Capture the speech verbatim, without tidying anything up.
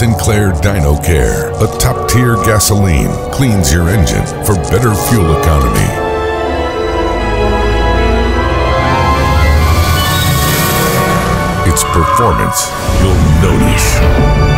Sinclair DinoCare, a top-tier gasoline, cleans your engine for better fuel economy. It's performance you'll notice.